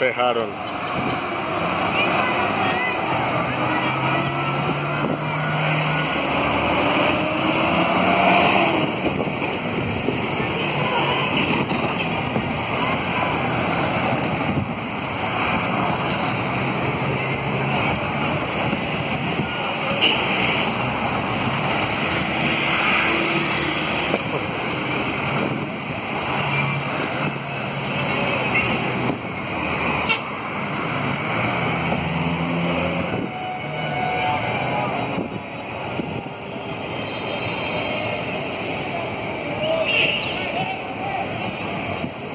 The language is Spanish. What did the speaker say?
usted, Harold?